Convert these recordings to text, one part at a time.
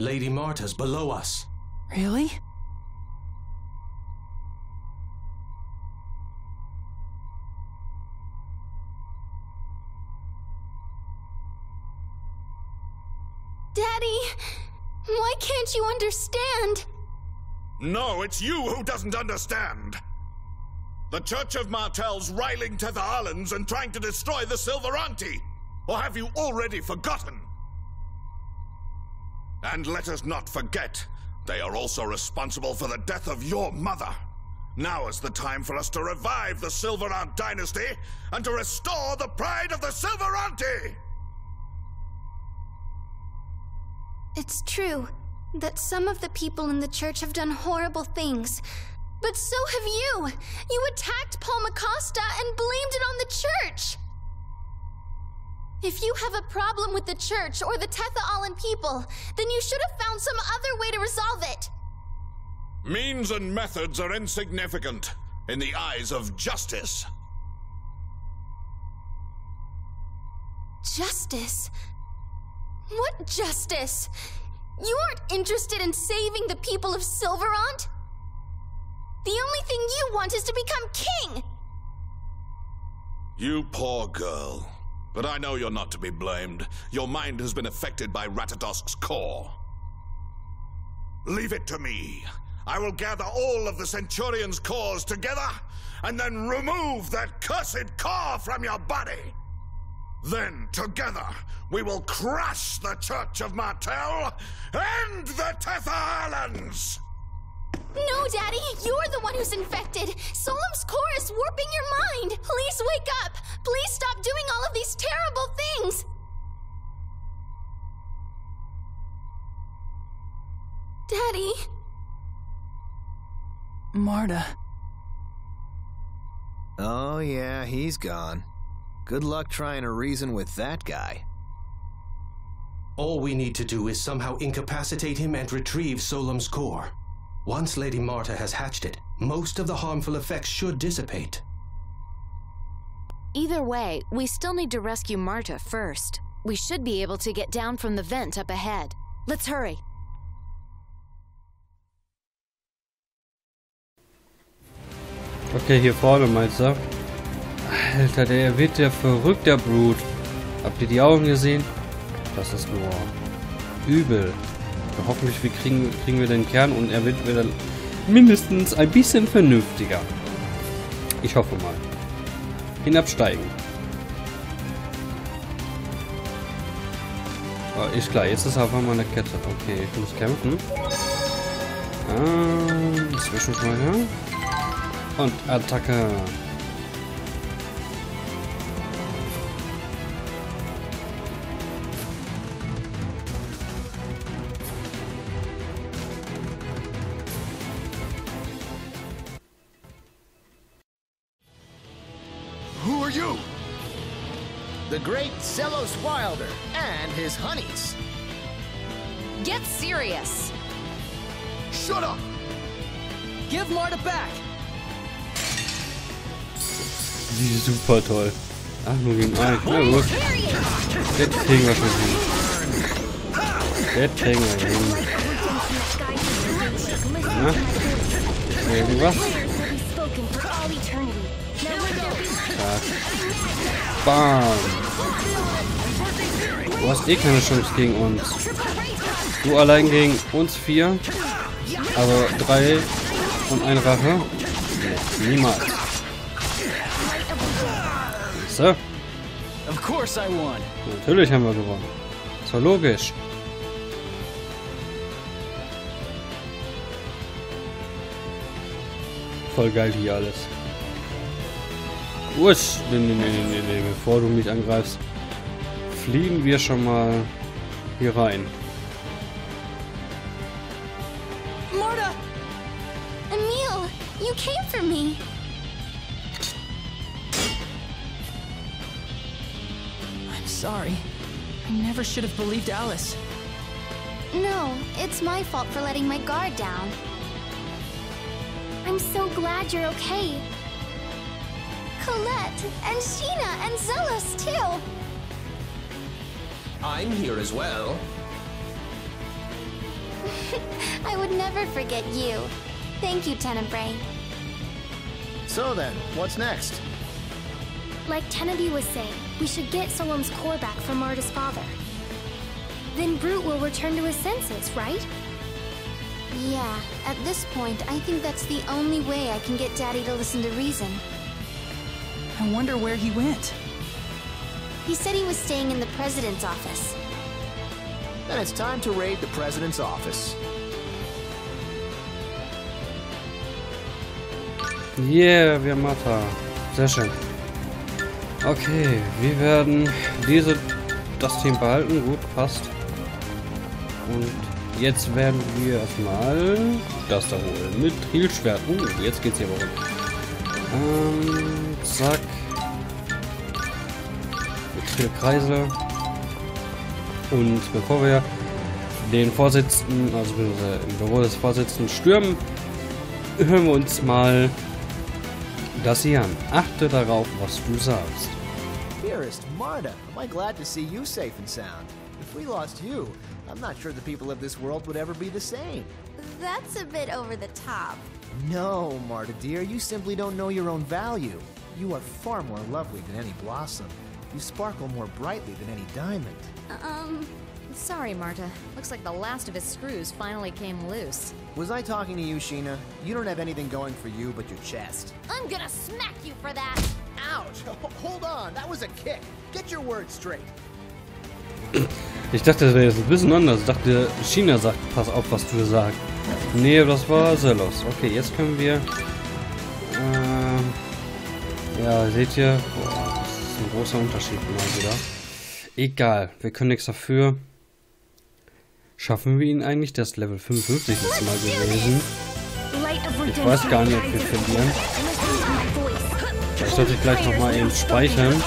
Lady Marta's below us. Really? Daddy, why can't you understand? No, it's you who doesn't understand. The Church of Martel's riling Tether Islands and trying to destroy the Sylvaranti. Or have you already forgotten? And let us not forget, they are also responsible for the death of your mother. Now is the time for us to revive the Sylvarant dynasty and to restore the pride of the Sylvaranti! It's true that some of the people in the church have done horrible things, but so have you! You attacked Palma Costa and blamed it on the church! If you have a problem with the church or the Tethe'allan people, then you should have found some other way to resolve it! Means and methods are insignificant in the eyes of justice. Justice? What justice? You aren't interested in saving the people of Sylvarant? The only thing you want is to become king! You poor girl. But I know you're not to be blamed. Your mind has been affected by Ratatosk's core. Leave it to me. I will gather all of the Centurion's cores together, and then remove that cursed core from your body! Then, together, we will crush the Church of Martel and the Tether Islands! No, Daddy! You're the one who's infected! Solum's core is warping your mind! Please wake up! Please stop doing all of these terrible things! Daddy... Marta... Oh yeah, he's gone. Good luck trying to reason with that guy. All we need to do is somehow incapacitate him and retrieve Solum's core. Once Lady Marta has hatched it, most of the harmful effects should dissipate. Either way, we still need to rescue Marta first. We should be able to get down from the vent up ahead. Let's hurry. Okay, hier vorne, meinst du? Alter, der wird ja verrückt, der Brut. Habt ihr die Augen gesehen? Das ist nur übel. Hoffentlich kriegen wir den Kern und er wird wieder mindestens ein bisschen vernünftiger. Ich hoffe mal. Hinabsteigen. Oh, ist klar, jetzt ist einfach mal eine Kette. Okay, ich muss kämpfen. Zwischenschmeißer. Und Attacke. Great Zelos Wilder and his honeys. Get serious. Shut up. Give Marta back. Die ist super toll. Ach, nur gegen einen. Na gut. Das kriegen wir schon hin. Das kriegen wir hin. Na? Irgendwas? Zack. Bam. Du hast eh keine Chance gegen uns. Du allein gegen uns vier. Aber drei und ein Rache. Nee, niemals. So. Natürlich haben wir gewonnen. So logisch. Voll geil hier alles. Usch. Nee. Bevor du mich angreifst. Fliegen wir schon mal hier rein. Marta! Emil, you came for me. I'm sorry. I never should have believed Alice. No, it's my fault for letting my guard down. I'm so glad you're okay. Colette and Sheena and Zelos too. I'm here as well. I would never forget you. Thank you, Tenebrae. So then, what's next? Like Tenebrae was saying, we should get Solom's core back from Marta's father. Then Brute will return to his senses, right? Yeah, at this point, I think that's the only way I can get Daddy to listen to reason. I wonder where he went. He said he was staying in the president's office. Then it's time to raid the president's office. Yeah, wir haben Marta. Sehr schön. Okay, wir werden das Team behalten. Gut, passt. Und jetzt werden wir erstmal das da holen. Mit Heelschwert. Jetzt geht's hier mal rum. Zack. Jetzt viele Kreise. Und bevor wir den Vorsitzenden, also im Büro des Vorsitzenden stürmen, hören wir uns mal das hier an. Achte darauf, was du sagst. Dearest Marta, am I glad to see you safe and sound. If we lost you, I'm not sure the people of this world would ever be the same. That's a bit over the top. No, Marta dear, you simply don't know your own value. You are far more lovely than any blossom. You sparkle more brightly than any diamond. Sorry, Marta. Looks like the last of his screws finally came loose. Was I talking to you, Sheena? You don't have anything going for you but your chest. I'm gonna smack you for that! Ouch! Hold on, that was a kick. Get your words straight. Ich dachte, das wäre jetzt ein bisschen anders. Ich dachte, Sheena sagt, pass auf, was du sagst. Nee, das war Zelos. Okay, jetzt können wir... ja, seht ihr? Boah, das ist ein großer Unterschied mal wieder. Egal, wir können nichts dafür. Schaffen wir ihn eigentlich? Das Level 55 ist mal gewesen. Ich weiß gar nicht, ob wir verlieren. Ich sollte gleich nochmal eben speichern.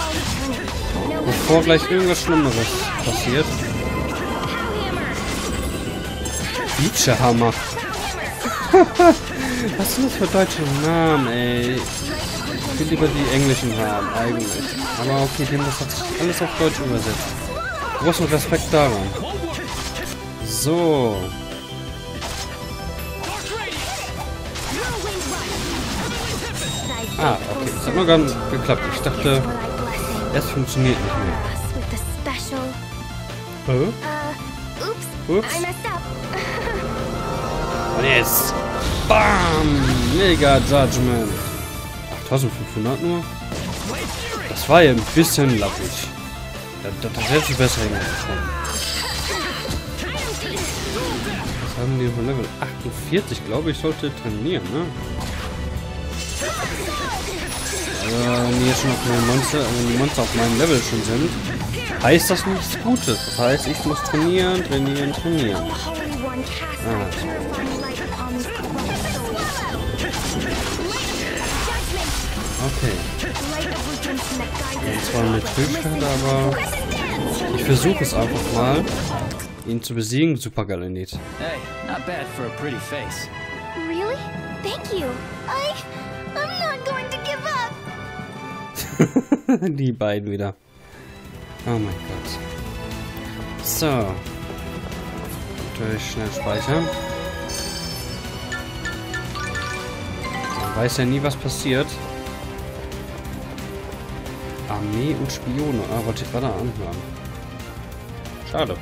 Bevor gleich irgendwas Schlimmeres passiert. Hammer. Was ist das für deutsche Namen, ey? Ich will lieber die englischen haben, eigentlich. Aber okay, dem das hat sich alles auf Deutsch übersetzt. Großen Respekt daran. So. Ah, okay. Das hat nur gar nicht geklappt. Ich dachte, es funktioniert nicht mehr. Ups. Und jetzt. Bam! Mega Judgment. 1500 nur. Das war ja ein bisschen lappig. Das hätte ich besser hingekommen. Was haben die von Level 48? Glaube ich, sollte trainieren, ne? Aber wenn jetzt schon auf meine Monster, wenn die Monster auf meinem Level schon sind, heißt das nichts Gutes. Das heißt, ich muss trainieren. Okay. Und zwar mit Höchststand, aber ich versuche es einfach mal, ihn zu besiegen. Super Galanet. Hey, not bad for a pretty face. Really? Thank you. I'm not going to give up. Die beiden wieder. Oh mein Gott. So. Natürlich schnell speichern. Man weiß ja nie, was passiert. Armee und Spione. Ah, wollte ich gerade anhören. Schade.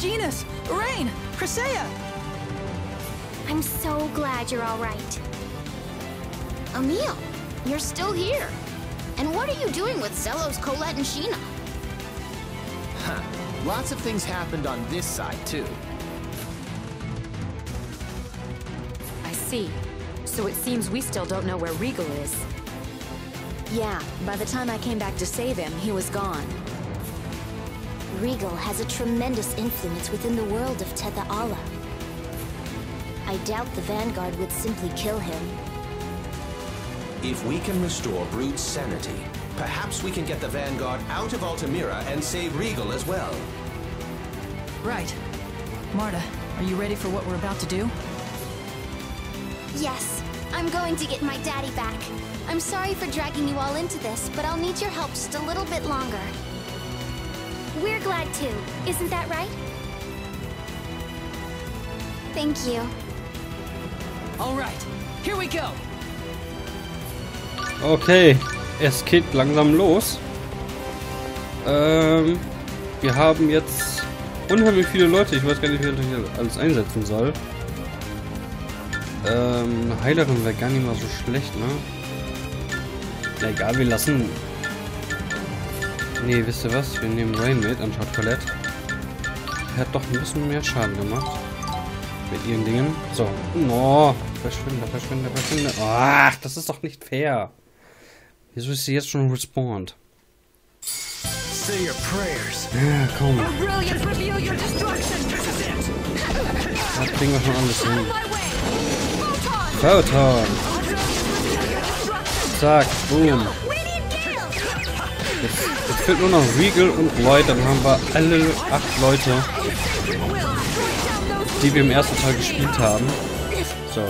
Genus, Rain, Cresseia. I'm so glad you're all right. Emil, you're still here. And what are you doing with Zelos, Colette, and Sheena? Lots of things happened on this side, too. I see. So it seems we still don't know where Regal is. Yeah, by the time I came back to save him, he was gone. Regal has a tremendous influence within the world of Tethe'alla. I doubt the Vanguard would simply kill him. If we can restore Brute's sanity, perhaps we can get the Vanguard out of Altamira and save Regal as well. Right. Marta, are you ready for what we're about to do? Yes, I'm going to get my daddy back. I'm sorry for dragging you all into this, but I'll need your help just a little bit longer. We're glad too, isn't that right? Thank you. All right, here we go. Okay, es geht langsam los. Wir haben jetzt unheimlich viele Leute. Ich weiß gar nicht, wie ich alles einsetzen soll. Eine Heilerin wäre gar nicht mal so schlecht, ne? Na egal, wir lassen... Ne, wisst ihr was? Wir nehmen Rain mit anstatt Colette. Er hat doch ein bisschen mehr Schaden gemacht. Mit ihren Dingen. So. Oh, verschwinde, verschwinde, verschwinde. Ach, das ist doch nicht fair. Wieso ist sie jetzt schon respawned? Say your prayers. Ja, komm. Das kriegen wir schon alles hin. Photon. Zack, boom. Jetzt fehlt nur noch Regal und Lloyd, dann haben wir alle 8 Leute, die wir im ersten Teil gespielt haben. So.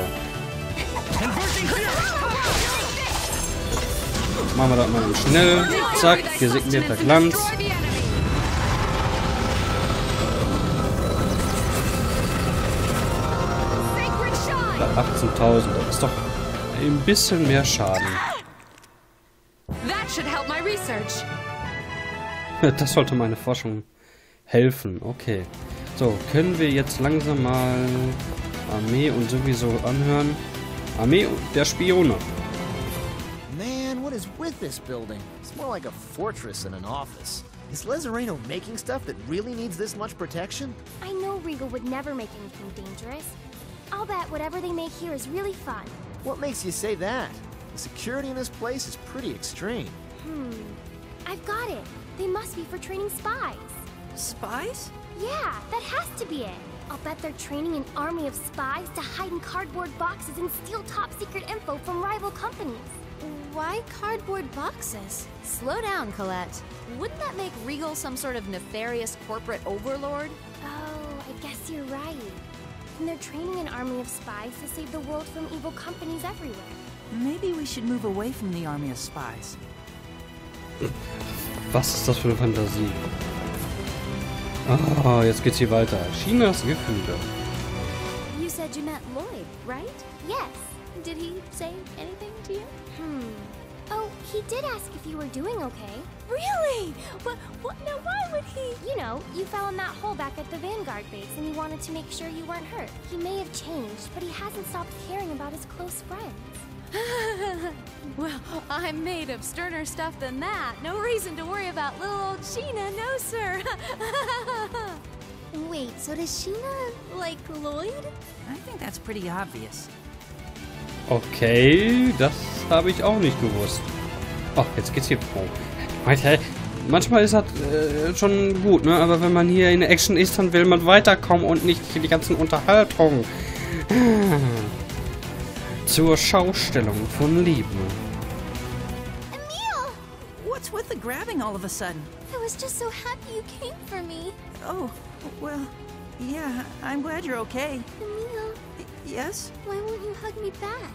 Machen wir das mal schnell. Zack, gesignierter Glanz. Da 18.000, das ist doch ein bisschen mehr Schaden. Das sollte meine Forschung helfen. Okay. So, können wir jetzt langsam mal Armee und sowieso anhören. Armee der Spione. Is with this building? It's more like a fortress than an office. Is Lezareno making stuff that really needs this much protection? I know Regal would never make anything dangerous. I'll bet whatever they make here is really fun. What makes you say that? The security in this place is pretty extreme. I've got it. They must be for training spies. Spies? Yeah, that has to be it. I'll bet they're training an army of spies to hide in cardboard boxes and steal top secret info from rival companies. Why cardboard boxes? Slow down, Colette. Wouldn't that make Regal some sort of nefarious corporate overlord? Oh, I guess you're right. And they're training an army of spies to save the world from evil companies everywhere. Maybe we should move away from the army of spies. Was ist das für eine Fantasie? Ah, jetzt geht's hier weiter. Sheenas Gefühle. You said you met Lloyd, right? Yes. Did he say anything to you? Oh, he did ask if you were doing okay. Really? But what, now why would he? You know, you fell in that hole back at the Vanguard base and he wanted to make sure you weren't hurt. He may have changed, but he hasn't stopped caring about his close friends. Well, I'm made of sterner stuff than that. No reason to worry about little old Sheena, no sir. Wait, so does Sheena like Lloyd? I think that's pretty obvious. Okay, das habe ich auch nicht gewusst. Oh, jetzt geht's hier. Manchmal ist das schon gut, ne? Aber wenn man hier in der Action ist, dann will man weiterkommen und nicht für die ganzen Unterhaltungen. Zur Schaustellung von Lieben. Emil! What's with the grabbing all of a sudden? I was just so happy you came for me. Oh, well, yeah, I'm glad you're okay. Emil. Yes? Why won't you hug me back?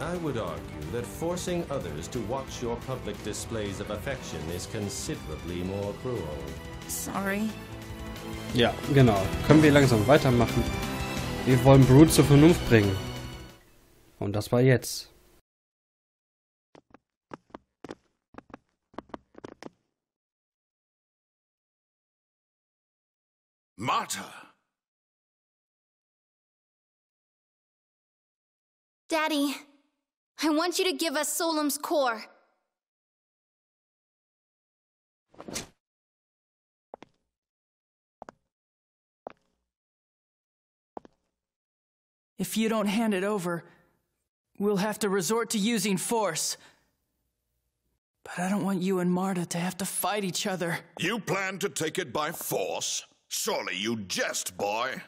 I would argue that forcing others to watch your public displays of affection is considerably more cruel. Sorry. Ja, genau. Können wir langsam weitermachen. Wir wollen Brute zur Vernunft bringen. Und das war jetzt. Marta! Daddy, I want you to give us Solum's core. If you don't hand it over, we'll have to resort to using force. But I don't want you and Marta to have to fight each other. You plan to take it by force? Surely you jest, boy.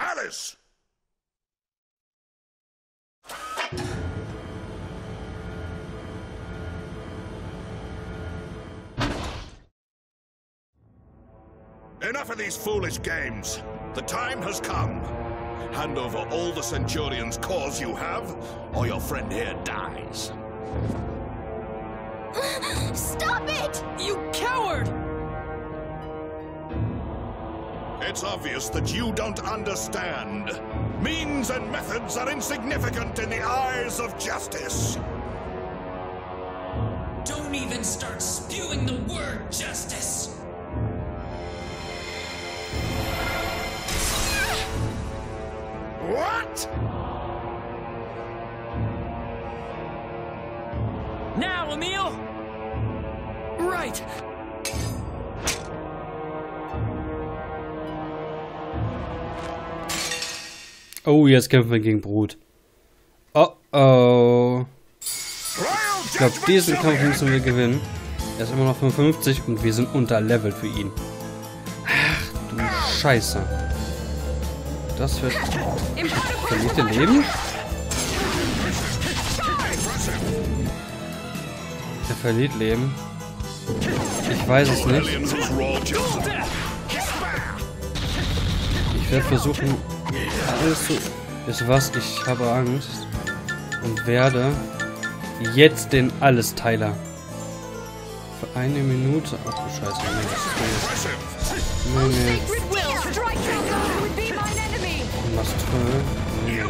Alice! Enough of these foolish games. The time has come. Hand over all the Centurion's cause you have, or your friend here dies. Stop it! You coward! It's obvious that you don't understand. Means and methods are insignificant in the eyes of justice. Don't even start spewing the word justice! What?! Now, Emil! Right! Oh, jetzt kämpfen wir gegen Brut. Oh, oh. Ich glaube, diesen Kampf müssen wir gewinnen. Er ist immer noch 55 und wir sind unterlevelt für ihn. Ach, du Scheiße. Das wird... Kann ich denn leben? Er verliert Leben. Ich weiß es nicht. Ich werde versuchen, alles zu... Ist was, ich habe Angst. Und werde... Jetzt den Allesteiler. Für eine Minute... Ach du Scheiße. Nee,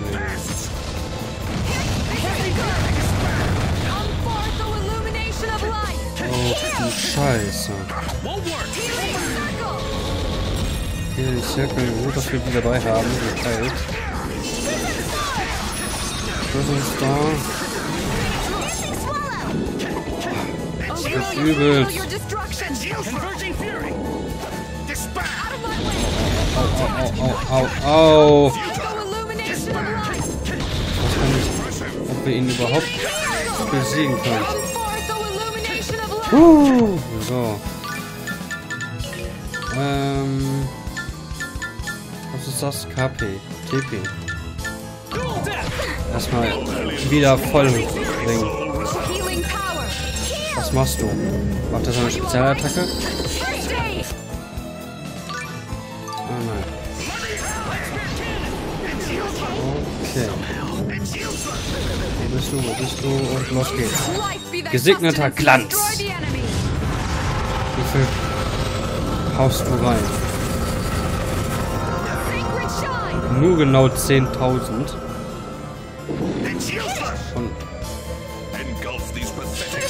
das ist oh, Scheiße. Hier den Zirkel, gut, dass wir die dabei haben. Geteilt. Das ist da. Das wird übel. Au, au, au, au. Ob wir ihn überhaupt besiegen können. So. Was ist das? KP. TP. Erstmal wieder voll bringen. Was machst du? Macht er seine Spezialattacke? Oh nein. Okay. Wo bist du? Wo bist du? Und los geht's. Gesegneter Glanz. Wie viel haust du rein? Nur genau 10.000. Und...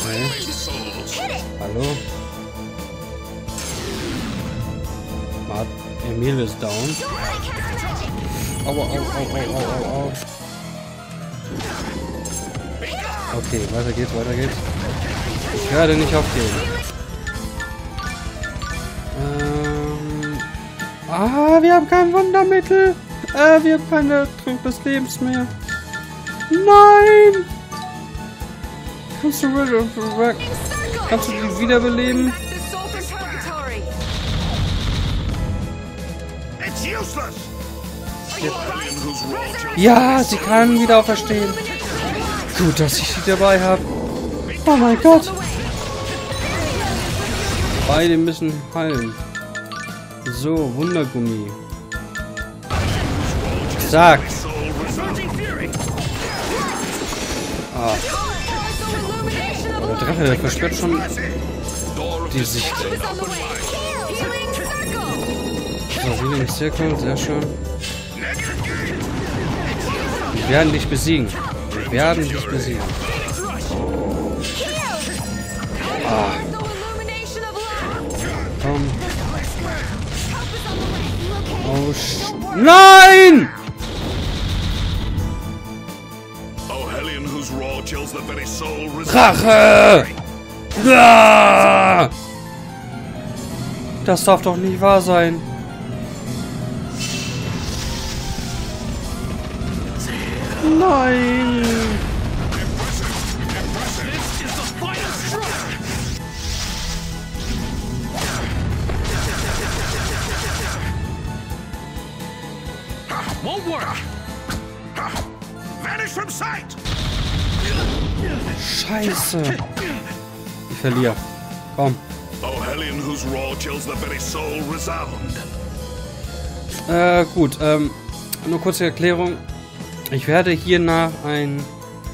Okay. Hallo? Emil ist down. Au, au, au, au, au, au. Okay, weiter geht's, weiter geht's. Ich werde nicht aufgeben. Wir haben kein Wundermittel. Wir haben keine Trunk des Lebens mehr. Nein! Kannst du die wiederbeleben? Ja, sie kann wieder auferstehen. Gut, dass ich sie dabei habe. Oh mein Gott. Beide müssen heilen. So, Wundergummi. Zack. Ah. Der Treffer, der versperrt schon die Sicht. So, wieder im Zirkel, sehr schön. Wir werden dich besiegen. Wir werden dich besiegen. Ah. Komm. Oh, nein! Rache! Ah! Das darf doch nicht wahr sein. Nein! Scheiße! Ich verliere. Komm. O Hellion whose roar chills the very soul resound. Gut, nur kurze Erklärung. Ich werde hier nach ein...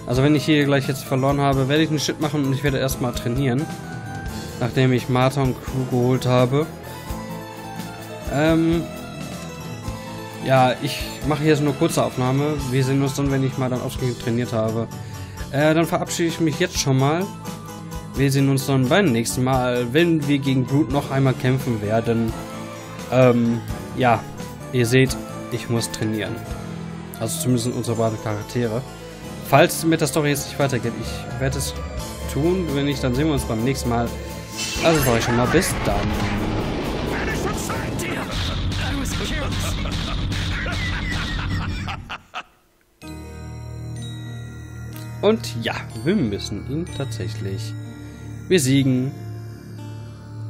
Also wenn ich hier gleich jetzt verloren habe, werde ich einen Shit machen und ich werde erstmal trainieren. Nachdem ich Marta und Crew geholt habe. Ja, ich mache hier so eine kurze Aufnahme. Wir sehen uns dann, wenn ich mal dann ausgiebig trainiert habe. Dann verabschiede ich mich jetzt schon mal. Wir sehen uns dann beim nächsten Mal, wenn wir gegen Brute noch einmal kämpfen werden. Ja, ihr seht, ich muss trainieren. Also zumindest unsere beiden Charaktere. Falls mit der Story jetzt nicht weitergeht, ich werde es tun. Wenn nicht, dann sehen wir uns beim nächsten Mal. Also sage ich schon mal, bis dann. Und ja, wir müssen ihn tatsächlich besiegen.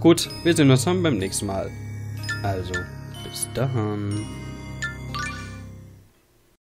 Gut, wir sehen uns dann beim nächsten Mal. Also, bis dann.